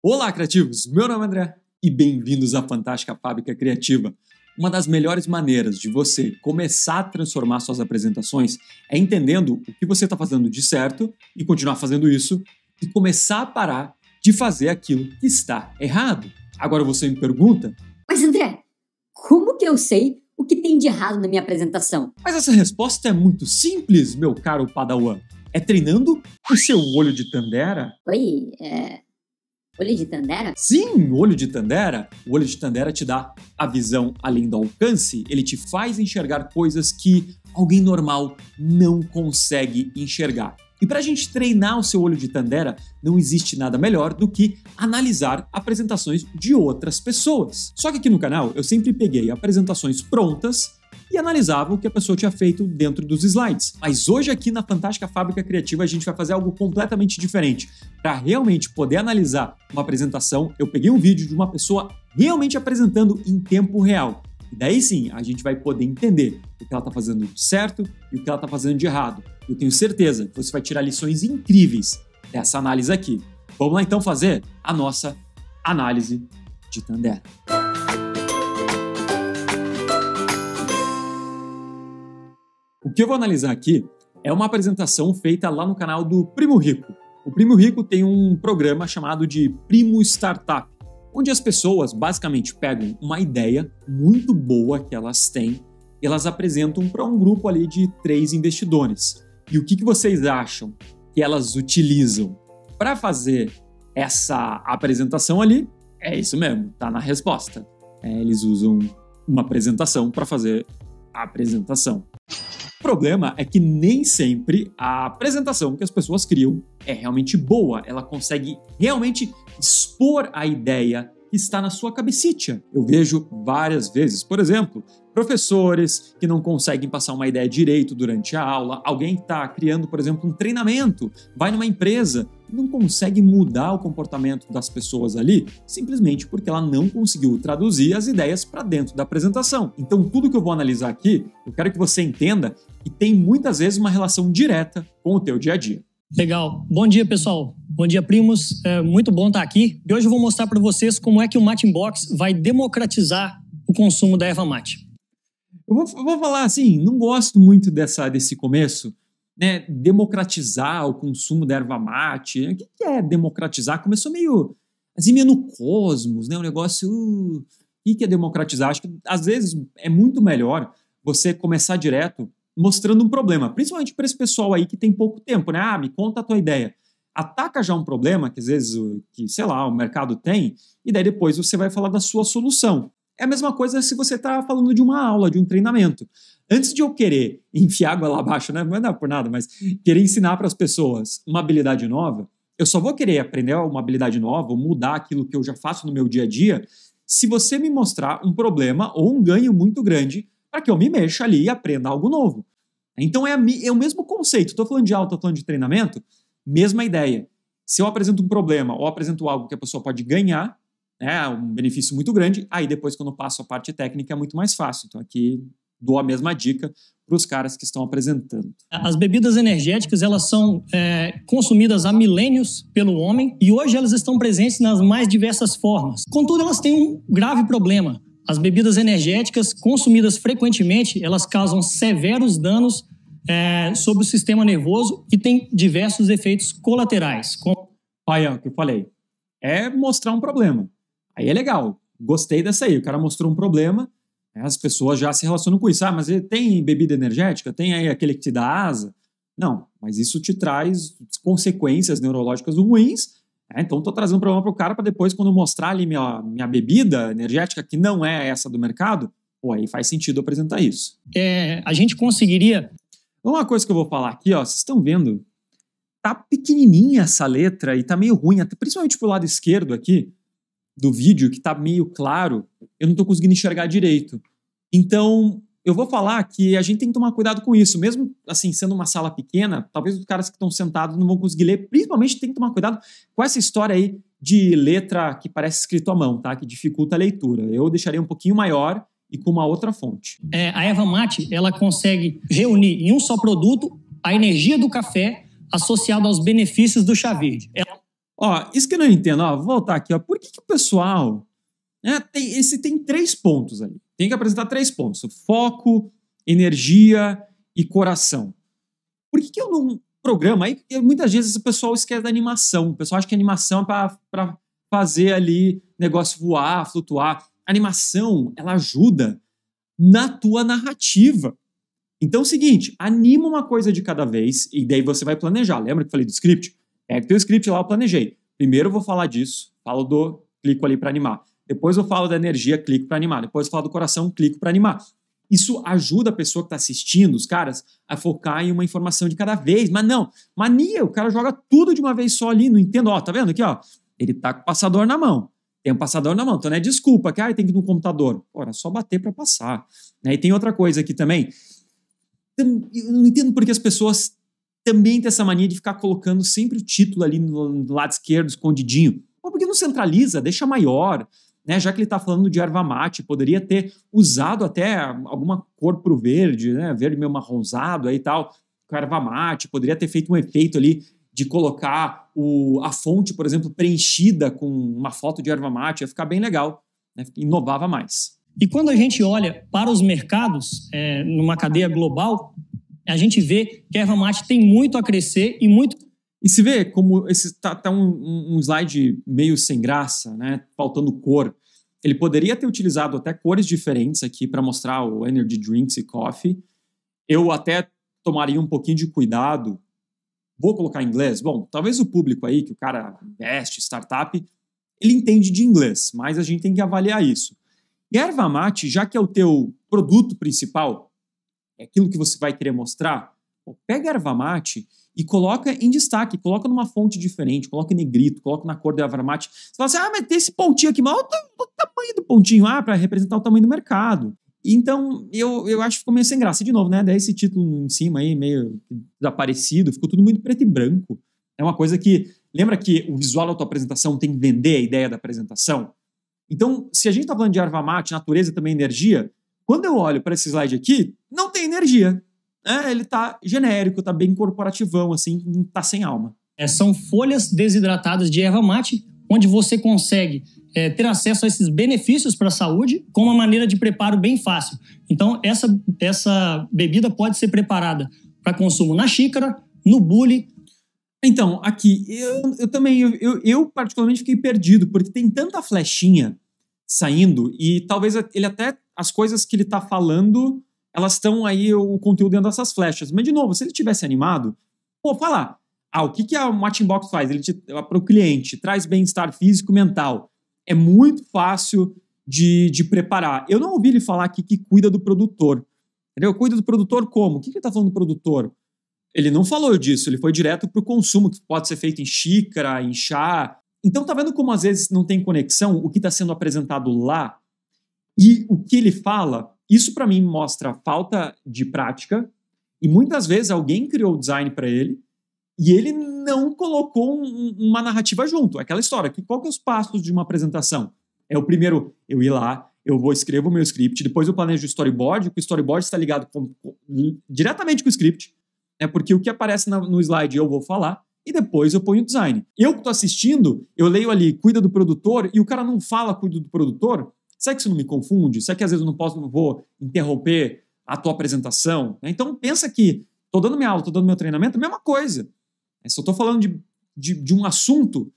Olá, criativos! Meu nome é André e bem-vindos à Fantástica Fábrica Criativa. Uma das melhores maneiras de você começar a transformar suas apresentações é entendendo o que você está fazendo de certo e continuar fazendo isso e começar a parar de fazer aquilo que está errado. Agora você me pergunta: mas André, como que eu sei o que tem de errado na minha apresentação? Mas essa resposta é muito simples, meu caro Padawan. É treinando o seu olho de Tandera. Oi, olho de Tandera? Sim, olho de Tandera. O olho de Tandera te dá a visão além do alcance. Ele te faz enxergar coisas que alguém normal não consegue enxergar. E para a gente treinar o seu olho de Tandera, não existe nada melhor do que analisar apresentações de outras pessoas. Só que aqui no canal eu sempre peguei apresentações prontas e analisava o que a pessoa tinha feito dentro dos slides. Mas hoje aqui na Fantástica Fábrica Criativa a gente vai fazer algo completamente diferente. Para realmente poder analisar uma apresentação, eu peguei um vídeo de uma pessoa realmente apresentando em tempo real. E daí sim, a gente vai poder entender o que ela está fazendo de certo e o que ela está fazendo de errado. Eu tenho certeza que você vai tirar lições incríveis dessa análise aqui. Vamos lá então fazer a nossa análise de Tandera. O que eu vou analisar aqui é uma apresentação feita lá no canal do Primo Rico. O Primo Rico tem um programa chamado de Primo Startup, onde as pessoas basicamente pegam uma ideia muito boa que elas têm e elas apresentam para um grupo ali de 3 investidores. E o que vocês acham que elas utilizam para fazer essa apresentação ali? É isso mesmo, tá na resposta. Eles usam uma apresentação para fazer a apresentação. O problema é que nem sempre a apresentação que as pessoas criam é realmente boa. Ela consegue realmente expor a ideia que está na sua cabecita. Eu vejo várias vezes, por exemplo, professores que não conseguem passar uma ideia direito durante a aula, alguém que está criando, por exemplo, um treinamento, vai numa empresa e não consegue mudar o comportamento das pessoas ali, simplesmente porque ela não conseguiu traduzir as ideias para dentro da apresentação. Então, tudo que eu vou analisar aqui, eu quero que você entenda que tem muitas vezes uma relação direta com o teu dia a dia. Legal. Bom dia, pessoal. Bom dia, primos. É muito bom estar aqui. E hoje eu vou mostrar para vocês como é que o Mate in Box vai democratizar o consumo da Eva Mate. Eu vou falar assim, não gosto muito desse começo, né? Democratizar o consumo da erva mate. O que é democratizar? Começou meio assim, meio no cosmos, né? Um negócio... O que é democratizar? Acho que às vezes é muito melhor você começar direto mostrando um problema, principalmente para esse pessoal aí que tem pouco tempo, né? Ah, me conta a tua ideia. Ataca já um problema que às vezes, sei lá, o mercado tem, e daí depois você vai falar da sua solução. É a mesma coisa se você está falando de uma aula, de um treinamento. Antes de eu querer enfiar água lá abaixo, né? Não é por nada, mas querer ensinar para as pessoas uma habilidade nova, eu só vou querer aprender uma habilidade nova, mudar aquilo que eu já faço no meu dia a dia, se você me mostrar um problema ou um ganho muito grande para que eu me mexa ali e aprenda algo novo. Então é o mesmo conceito. Estou falando de aula, estou falando de treinamento, mesma ideia. Se eu apresento um problema ou apresento algo que a pessoa pode ganhar, é um benefício muito grande, aí depois quando eu passo a parte técnica é muito mais fácil. Então aqui dou a mesma dica para os caras que estão apresentando. As bebidas energéticas, elas são consumidas há milênios pelo homem e hoje elas estão presentes nas mais diversas formas. Contudo, elas têm um grave problema. As bebidas energéticas consumidas frequentemente, elas causam severos danos sobre o sistema nervoso e têm diversos efeitos colaterais. Aí é o que eu falei, é mostrar um problema. Aí é legal, gostei dessa aí, o cara mostrou um problema, né, as pessoas já se relacionam com isso. Ah, mas tem bebida energética? Tem aí aquele que te dá asa? Não, mas isso te traz consequências neurológicas ruins, né, então estou trazendo um problema para o cara para depois, quando eu mostrar ali minha bebida energética, que não é essa do mercado, pô, aí faz sentido apresentar isso. A gente conseguiria... Uma coisa que eu vou falar aqui, ó, vocês estão vendo, tá pequenininha essa letra e tá meio ruim, até, principalmente pro lado esquerdo aqui, do vídeo, que tá meio claro, eu não tô conseguindo enxergar direito. Então, eu vou falar que a gente tem que tomar cuidado com isso. Mesmo, assim, sendo uma sala pequena, talvez os caras que estão sentados não vão conseguir ler. Principalmente tem que tomar cuidado com essa história aí de letra que parece escrito à mão, tá? Que dificulta a leitura. Eu deixaria um pouquinho maior e com uma outra fonte. A Eva Mate, ela consegue reunir em um só produto a energia do café associado aos benefícios do chá verde. Ó, isso que eu não entendo, ó, vou voltar aqui, ó. Por que que o pessoal, né, tem três pontos ali. Tem que apresentar três pontos: foco, energia e coração. Por que que eu não programo? Aí muitas vezes o pessoal esquece da animação. O pessoal acha que a animação é para fazer ali negócio voar, flutuar. A animação, ela ajuda na tua narrativa. Então é o seguinte, anima uma coisa de cada vez e daí você vai planejar. Lembra que eu falei do script? Pega o teu script lá, eu planejei. Primeiro eu vou falar disso, falo do clico ali para animar. Depois eu falo da energia, clico para animar. Depois eu falo do coração, clico para animar. Isso ajuda a pessoa que está assistindo, os caras, a focar em uma informação de cada vez. Mas não, mania, o cara joga tudo de uma vez só ali, não entendo. Ó, tá vendo aqui, ó? Ele tá com o passador na mão. Tem um passador na mão, então não é desculpa que tem que ir no computador. Ora, é só bater para passar. E tem outra coisa aqui também. Eu não entendo porque as pessoas também têm essa mania de ficar colocando sempre o título ali no lado esquerdo, escondidinho. Mas por que não centraliza, deixa maior? Né? Já que ele está falando de erva mate, poderia ter usado até alguma cor para o verde, né? Verde meio marronzado aí e tal, com erva mate, poderia ter feito um efeito ali de colocar a fonte, por exemplo, preenchida com uma foto de erva mate, ia ficar bem legal, né? Inovava mais. E quando a gente olha para os mercados, numa cadeia global, a gente vê que a erva mate tem muito a crescer e muito... E se vê como tá um slide meio sem graça, né? Faltando cor. Ele poderia ter utilizado até cores diferentes aqui para mostrar o energy drinks e coffee. Eu até tomaria um pouquinho de cuidado. Vou colocar em inglês? Bom, talvez o público aí, que o cara investe, startup, ele entende de inglês, mas a gente tem que avaliar isso. E a erva mate, já que é o teu produto principal, é aquilo que você vai querer mostrar, pega a erva mate e coloca em destaque, coloca numa fonte diferente, coloca em negrito, coloca na cor da erva mate. Você fala assim, ah, mas tem esse pontinho aqui, mas olha o tamanho do pontinho, para representar o tamanho do mercado. Então, eu acho que ficou meio sem graça. E de novo, né, daí esse título em cima aí, meio desaparecido, ficou tudo muito preto e branco. É uma coisa que, lembra que o visual da tua apresentação tem que vender a ideia da apresentação? Então, se a gente está falando de erva mate, natureza também energia, quando eu olho para esse slide aqui, não tem energia. Ele tá genérico, tá bem corporativão, assim, tá sem alma. São folhas desidratadas de erva mate, onde você consegue ter acesso a esses benefícios para a saúde com uma maneira de preparo bem fácil. Então, essa bebida pode ser preparada para consumo na xícara, no bule. Então, aqui, eu particularmente fiquei perdido, porque tem tanta flechinha saindo e talvez ele até, as coisas que ele tá falando... Elas estão aí, o conteúdo dentro dessas flechas. Mas, de novo, se ele tivesse animado, falar. Ah, o que a Mate in Box faz? Ele para o cliente, traz bem-estar físico e mental. É muito fácil de preparar. Eu não ouvi ele falar aqui que cuida do produtor. Entendeu? Cuida do produtor como? O que ele está falando do produtor? Ele não falou disso, ele foi direto para o consumo, que pode ser feito em xícara, em chá. Então, tá vendo como às vezes não tem conexão o que está sendo apresentado lá e o que ele fala? Isso, para mim, mostra falta de prática e, muitas vezes, alguém criou o design para ele e ele não colocou uma narrativa junto. Aquela história, qual que é os passos de uma apresentação? É o primeiro, eu ir lá, escrevo o meu script, depois eu planejo o storyboard, o storyboard está ligado diretamente com o script, porque o que aparece no slide eu vou falar e depois eu ponho o design. Eu que estou assistindo, eu leio ali, cuida do produtor, e o cara não fala cuida do produtor. Será que isso não me confunde? Será que às vezes eu não vou interromper a tua apresentação? Então pensa que estou dando minha aula, estou dando meu treinamento, a mesma coisa. Se eu estou falando de um assunto,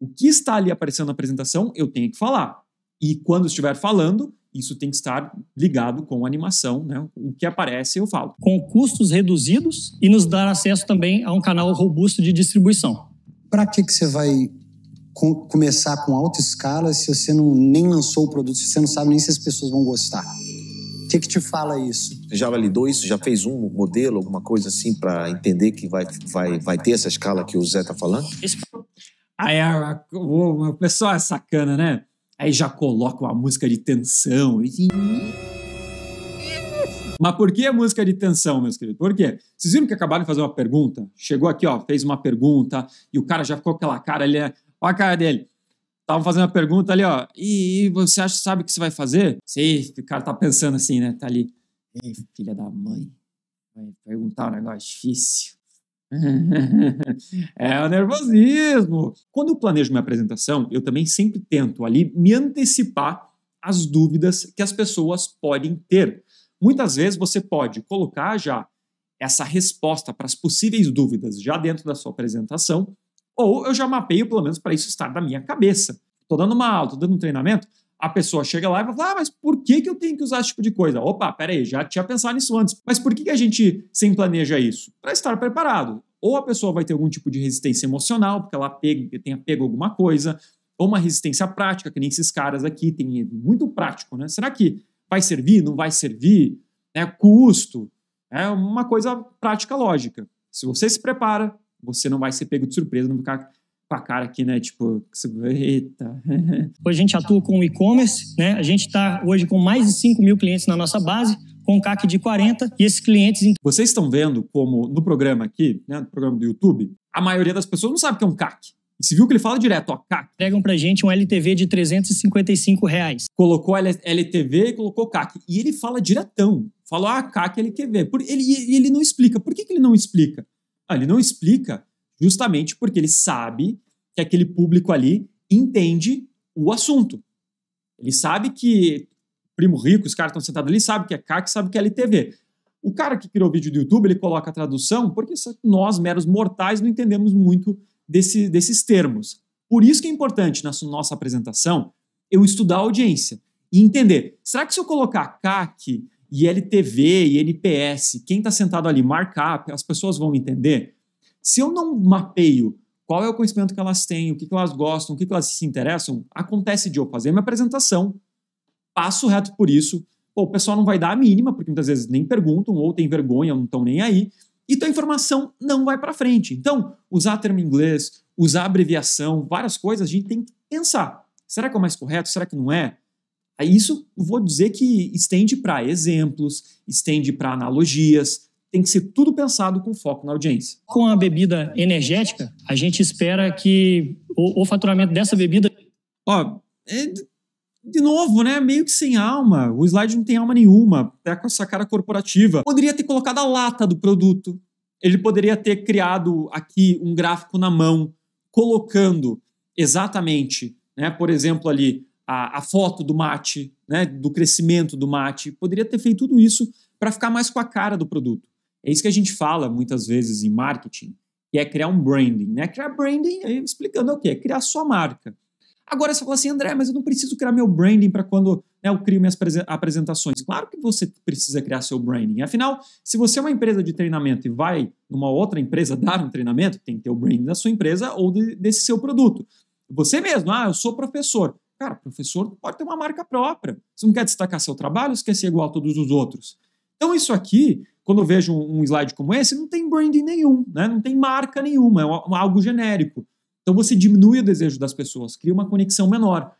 o que está ali aparecendo na apresentação, eu tenho que falar. E quando estiver falando, isso tem que estar ligado com a animação, né? O que aparece eu falo. Com custos reduzidos e nos dar acesso também a um canal robusto de distribuição. Para que você vai... começar com alta escala se você nem lançou o produto, se você não sabe nem se as pessoas vão gostar? O que te fala isso? Já validou isso? Já fez um modelo, alguma coisa assim, para entender que vai ter essa escala que o Zé tá falando? Aí o pessoal é sacana, né? Aí já coloca uma música de tensão. Mas por que a música de tensão, meus queridos? Por quê? Vocês viram que acabaram de fazer uma pergunta? Chegou aqui, ó, fez uma pergunta e o cara já ficou com aquela cara, ele é... Olha a cara dele. Tava fazendo uma pergunta ali, ó. E você sabe o que você vai fazer? Sei, o cara tá pensando assim, né? Tá ali. Ei, filha da mãe. Vai perguntar um negócio difícil. É o nervosismo. Quando eu planejo minha apresentação, eu também sempre tento ali me antecipar às dúvidas que as pessoas podem ter. Muitas vezes você pode colocar já essa resposta para as possíveis dúvidas já dentro da sua apresentação, ou eu já mapeio, pelo menos, para isso estar na minha cabeça. Estou dando uma aula, estou dando um treinamento, a pessoa chega lá e vai falar, ah, mas por que eu tenho que usar esse tipo de coisa? Opa, peraí, já tinha pensado nisso antes. Mas por que a gente sempre planeja isso? Para estar preparado. Ou a pessoa vai ter algum tipo de resistência emocional, porque ela tenha pego alguma coisa, ou uma resistência prática, que nem esses caras aqui, tem muito prático, né? Será que vai servir, não vai servir? Né? Custo. É uma coisa prática, lógica. Se você se prepara, você não vai ser pego de surpresa, não ficar com a cara aqui, né? Tipo, eita. Hoje a gente atua com o e-commerce, né? A gente está hoje com mais de 5 mil clientes na nossa base, com CAC de 40, e esses clientes... Vocês estão vendo como no programa aqui, né? No programa do YouTube, a maioria das pessoas não sabe o que é um CAC. E se viu que ele fala direto, ó, CAC. Entregam pra gente um LTV de R$355. Colocou LTV e colocou CAC. E ele fala diretão. Falou, ah, CAC, LTV. Ele não explica. Por que ele não explica? Ah, ele não explica justamente porque ele sabe que aquele público ali entende o assunto. Ele sabe que Primo Rico, os caras estão sentados ali, sabe que é CAC, sabe que é LTV. O cara que criou o vídeo do YouTube, ele coloca a tradução porque nós, meros mortais, não entendemos muito desses termos. Por isso que é importante na nossa apresentação eu estudar a audiência e entender, será que se eu colocar CAC e LTV e NPS, quem está sentado ali, markup, as pessoas vão entender? Se eu não mapeio qual é o conhecimento que elas têm, o que elas gostam, o que elas se interessam, acontece de eu fazer minha apresentação, passo reto por isso, o pessoal não vai dar a mínima, porque muitas vezes nem perguntam, ou tem vergonha, não estão nem aí, e tua informação não vai para frente. Então, usar termo em inglês, usar abreviação, várias coisas, a gente tem que pensar. Será que é o mais correto? Será que não é? Isso vou dizer que estende para exemplos, estende para analogias, tem que ser tudo pensado com foco na audiência. Com a bebida energética, a gente espera que o faturamento dessa bebida... Ó, de novo, né? Meio que sem alma. O slide não tem alma nenhuma. Até com essa cara corporativa. Poderia ter colocado a lata do produto. Ele poderia ter criado aqui um gráfico na mão, colocando exatamente, né? Por exemplo, ali a foto do mate, né? Do crescimento do mate. Poderia ter feito tudo isso para ficar mais com a cara do produto. É isso que a gente fala muitas vezes em marketing, que é criar um branding, né? Criar branding, explicando é o quê? É criar a sua marca. Agora você fala assim, André, mas eu não preciso criar meu branding para quando, né, eu crio minhas apresentações. Claro que você precisa criar seu branding. Afinal, se você é uma empresa de treinamento e vai numa outra empresa dar um treinamento, tem que ter o branding da sua empresa ou desse seu produto. Você mesmo, ah, eu sou professor. Cara, professor pode ter uma marca própria. Você não quer destacar seu trabalho, você quer ser igual a todos os outros. Então isso aqui, quando eu vejo um slide como esse, não tem branding nenhum, né? Não tem marca nenhuma, é algo genérico. Então você diminui o desejo das pessoas, cria uma conexão menor.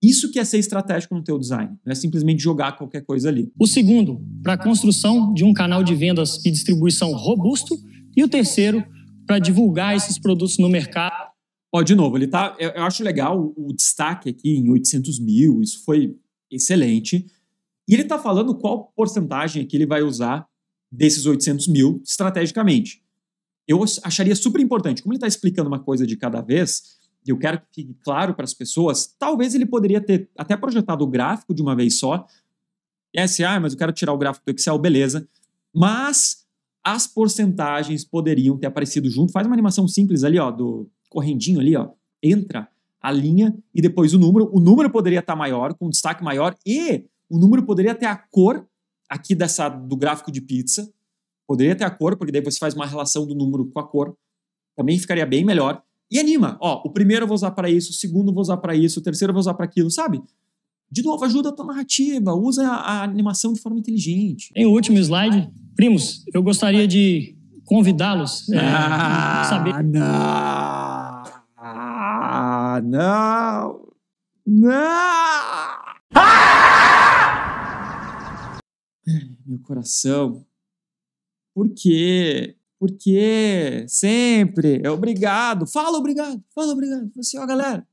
Isso que é ser estratégico no teu design, não é simplesmente jogar qualquer coisa ali. O segundo, para a construção de um canal de vendas e distribuição robusto. E o terceiro, para divulgar esses produtos no mercado. Ó, de novo, ele tá, eu acho legal o destaque aqui em 800 mil, isso foi excelente. E ele está falando qual porcentagem que ele vai usar desses 800 mil estrategicamente. Eu acharia super importante, como ele está explicando uma coisa de cada vez, e eu quero que fique claro para as pessoas, talvez ele poderia ter até projetado o gráfico de uma vez só. SA, mas eu quero tirar o gráfico do Excel, beleza. Mas as porcentagens poderiam ter aparecido junto. Faz uma animação simples ali, ó, do correndinho ali, ó. Entra a linha e depois o número. O número poderia estar maior, com destaque maior, e o número poderia ter a cor aqui do gráfico de pizza. Poderia ter a cor, porque daí você faz uma relação do número com a cor. Também ficaria bem melhor. E anima. Ó, o primeiro eu vou usar para isso, o segundo eu vou usar para isso, o terceiro eu vou usar para aquilo, sabe? De novo, ajuda a tua narrativa. Usa a animação de forma inteligente. Em último slide, primos, eu gostaria de convidá-los a saber... Meu coração... Por quê? Sempre. É obrigado. Fala obrigado. Fala obrigado. Você, ó, galera.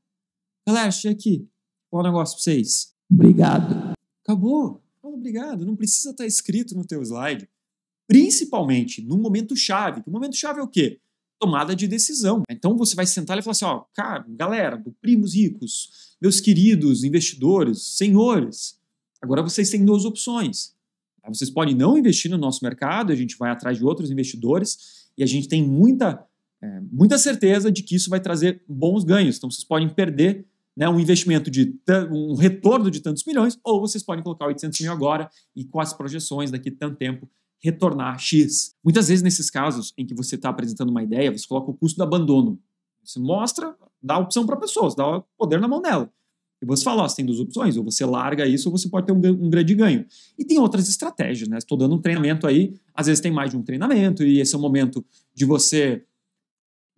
Galera, chega aqui. Vou falar um negócio pra vocês. Obrigado. Acabou. Fala obrigado. Não precisa estar escrito no teu slide. principalmente num momento chave. O momento chave é o quê? Tomada de decisão. Então você vai sentar e falar assim, ó, cara, galera, do primos ricos, meus queridos investidores, senhores, agora vocês têm duas opções. Vocês podem não investir no nosso mercado, a gente vai atrás de outros investidores e a gente tem muita certeza de que isso vai trazer bons ganhos. Então vocês podem perder, né, um investimento de um retorno de tantos milhões, ou vocês podem colocar 800 mil agora e com as projeções daqui a tanto tempo retornar X. Muitas vezes nesses casos em que você está apresentando uma ideia, você coloca o custo do abandono. Você mostra, dá a opção para pessoas, dá o poder na mão dela. E você fala, ó, você tem duas opções, ou você larga isso, ou você pode ter um grande ganho. E tem outras estratégias, né? Estou dando um treinamento aí, às vezes tem mais de um treinamento, e esse é o momento de você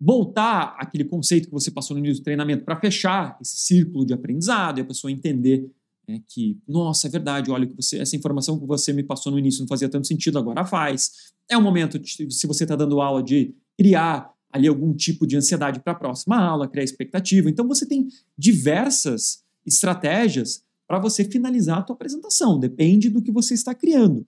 voltar aquele conceito que você passou no início do treinamento para fechar esse círculo de aprendizado e a pessoa entender, né, que, nossa, é verdade, olha, essa informação que você me passou no início não fazia tanto sentido, agora faz. É um momento, se você está dando aula, de criar ali algum tipo de ansiedade para a próxima aula, criar expectativa. Então você tem diversas estratégias para você finalizar a tua apresentação. Depende do que você está criando.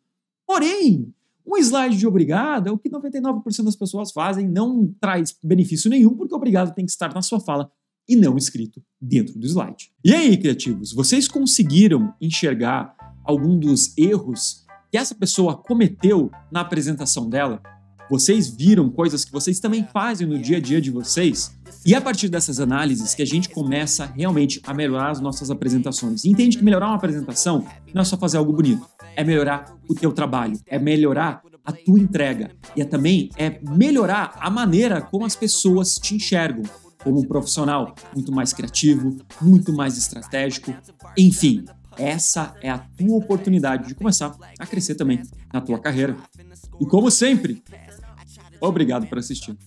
Porém, um slide de obrigado é o que 99% das pessoas fazem, não traz benefício nenhum, porque obrigado tem que estar na sua fala e não escrito dentro do slide. E aí, criativos, vocês conseguiram enxergar algum dos erros que essa pessoa cometeu na apresentação dela? Vocês viram coisas que vocês também fazem no dia a dia de vocês? E é a partir dessas análises que a gente começa realmente a melhorar as nossas apresentações. E entende que melhorar uma apresentação não é só fazer algo bonito, é melhorar o teu trabalho, é melhorar a tua entrega e também é melhorar a maneira como as pessoas te enxergam como um profissional muito mais criativo, muito mais estratégico, enfim. Essa é a tua oportunidade de começar a crescer também na tua carreira. E como sempre, obrigado por assistir.